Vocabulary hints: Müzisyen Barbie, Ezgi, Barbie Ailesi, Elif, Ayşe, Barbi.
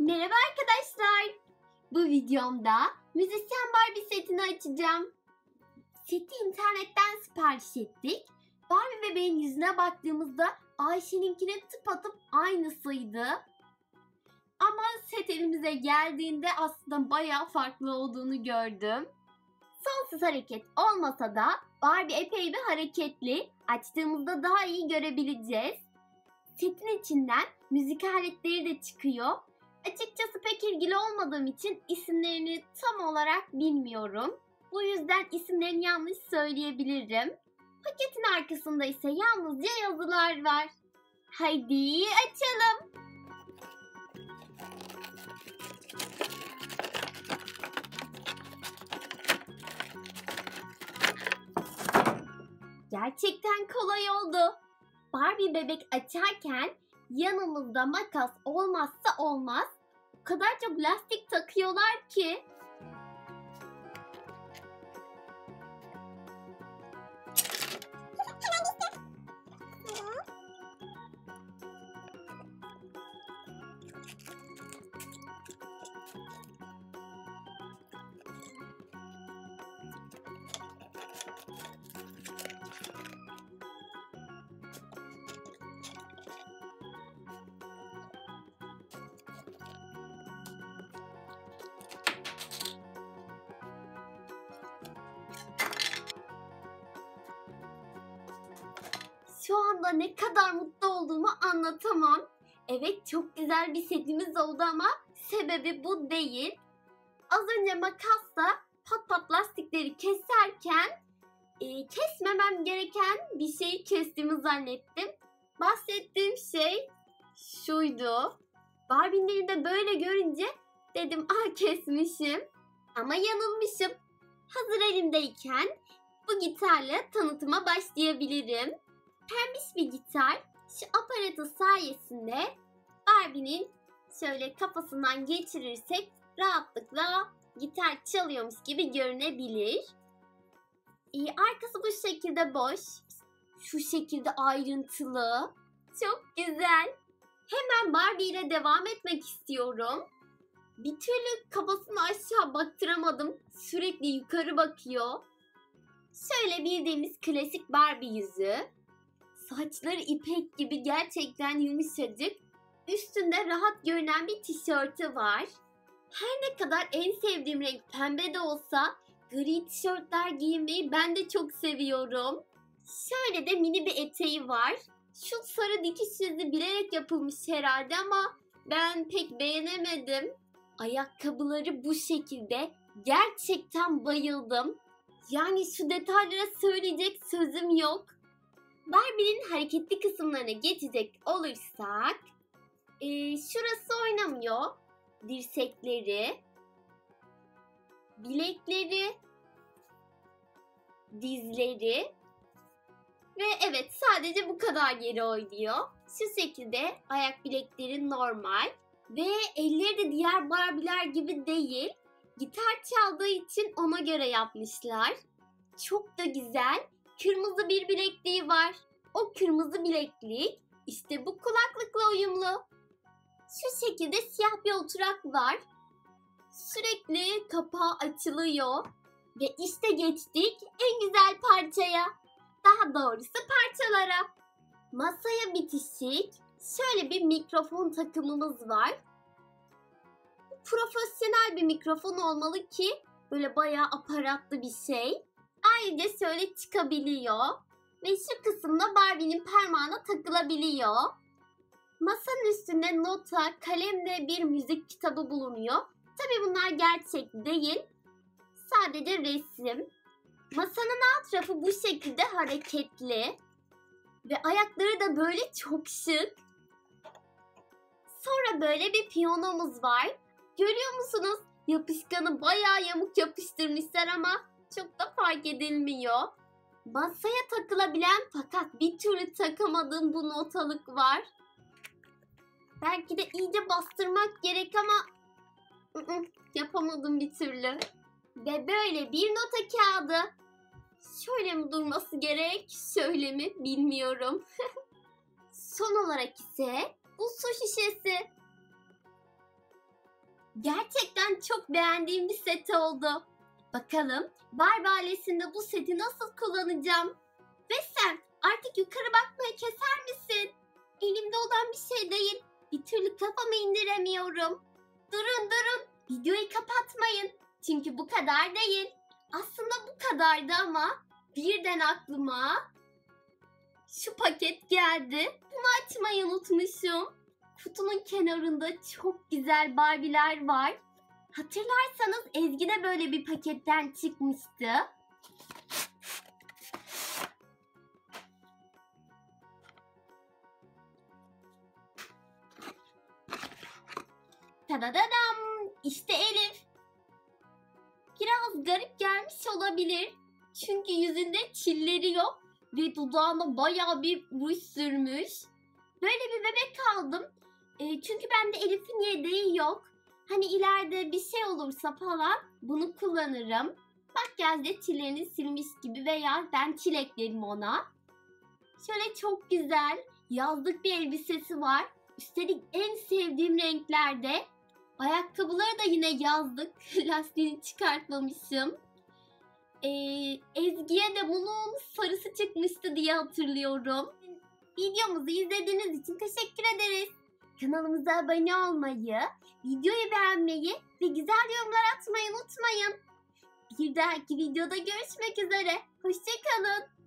Merhaba arkadaşlar. Bu videomda müzisyen Barbie setini açacağım. Seti internetten sipariş ettik. Barbie bebeğin yüzüne baktığımızda Ayşe'ninkine tıpatıp aynısıydı. Ama set elimize geldiğinde aslında bayağı farklı olduğunu gördüm. Sonsuz hareket olmasa da Barbie epey bir hareketli. Açtığımızda daha iyi görebileceğiz. Setin içinden müzik aletleri de çıkıyor. Açıkçası pek ilgili olmadığım için isimlerini tam olarak bilmiyorum. Bu yüzden isimlerini yanlış söyleyebilirim. Paketin arkasında ise yalnızca yazılar var. Haydi açalım. Gerçekten kolay oldu. Barbie bebek açarken yanımızda makas olmazsa olmaz. O kadar çok lastik takıyorlar ki. Şu anda ne kadar mutlu olduğumu anlatamam. Evet, çok güzel bir setimiz oldu ama sebebi bu değil. Az önce makasla pat lastikleri keserken kesmemem gereken bir şeyi kestiğimi zannettim. Bahsettiğim şey şuydu. Barbie'leri de böyle görünce dedim ah kesmişim. Ama yanılmışım. Hazır elimdeyken bu gitarla tanıtıma başlayabilirim. Pembiş bir gitar şu aparatı sayesinde Barbie'nin şöyle kafasından geçirirsek rahatlıkla gitar çalıyormuş gibi görünebilir. Arkası bu şekilde boş. Şu şekilde ayrıntılı. Çok güzel. Hemen Barbie ile devam etmek istiyorum. Bir türlü kafasını aşağı baktıramadım. Sürekli yukarı bakıyor. Şöyle bildiğimiz klasik Barbie yüzü. Saçları ipek gibi gerçekten yumuşacık. Üstünde rahat görünen bir tişörtü var. Her ne kadar en sevdiğim renk pembe de olsa gri tişörtler giymeyi ben de çok seviyorum. Şöyle de mini bir eteği var. Şu sarı dikiş izi bilerek yapılmış herhalde ama ben pek beğenemedim. Ayakkabıları bu şekilde. Gerçekten bayıldım. Yani şu detaylara söyleyecek sözüm yok. Barbie'nin hareketli kısımlarına geçecek olursak şurası oynamıyor. Dirsekleri, bilekleri, dizleri ve evet sadece bu kadar yeri oynuyor. Şu şekilde ayak bilekleri normal ve elleri de diğer Barbie'ler gibi değil. Gitar çaldığı için ona göre yapmışlar. Çok da güzel. Kırmızı bir bilekliği var. O kırmızı bileklik işte bu kulaklıkla uyumlu. Şu şekilde siyah bir oturak var. Sürekli kapağı açılıyor. Ve işte geçtik en güzel parçaya. Daha doğrusu parçalara. Masaya bitişik şöyle bir mikrofon takımımız var. Profesyonel bir mikrofon olmalı ki böyle bayağı aparatlı bir şey. Ayrıca şöyle çıkabiliyor ve şu kısımda Barbie'nin parmağına takılabiliyor. Masanın üstünde nota, kalem ve bir müzik kitabı bulunuyor. Tabii bunlar gerçek değil. Sadece resim. Masanın alt tarafı bu şekilde hareketli. Ve ayakları da böyle çok şık. Sonra böyle bir piyanomuz var. Görüyor musunuz? Yapışkanı bayağı yamuk yapıştırmışlar ama çok da fark edilmiyor. Masaya takılabilen fakat bir türlü takamadığım bu notalık var. Belki de iyice bastırmak gerek ama yapamadım bir türlü. Ve böyle bir nota kağıdı. Şöyle mi durması gerek, şöyle mi bilmiyorum. Son olarak ise bu su şişesi. Gerçekten çok beğendiğim bir set oldu. Bakalım Barbie ailesinde bu seti nasıl kullanacağım? Ve sen artık yukarı bakmayı keser misin? Elimde olan bir şey değil. Bir türlü kafamı indiremiyorum. Durun. Videoyu kapatmayın. Çünkü bu kadar değil. Aslında bu kadardı ama birden aklıma şu paket geldi. Bunu açmayı unutmuşum. Kutunun kenarında çok güzel Barbie'ler var. Hatırlarsanız Ezgi de böyle bir paketten çıkmıştı. Tadadadam! İşte Elif. Biraz garip gelmiş olabilir. Çünkü yüzünde çilleri yok ve dudağına bayağı bir ruj sürmüş. Böyle bir bebek aldım. Çünkü bende Elif'in yedeği yok. Hani ileride bir şey olursa falan bunu kullanırım. Makyajda çillerini silmiş gibi veya ben çileklerim ona. Şöyle çok güzel yazlık bir elbisesi var. Üstelik en sevdiğim renklerde. Ayakkabıları da yine yazdık. Lastiğini çıkartmamışım. Ezgi'ye de bunun sarısı çıkmıştı diye hatırlıyorum. Videomuzu izlediğiniz için teşekkür ederiz. Kanalımıza abone olmayı, videoyu beğenmeyi ve güzel yorumlar atmayı unutmayın. Bir dahaki videoda görüşmek üzere. Hoşça kalın.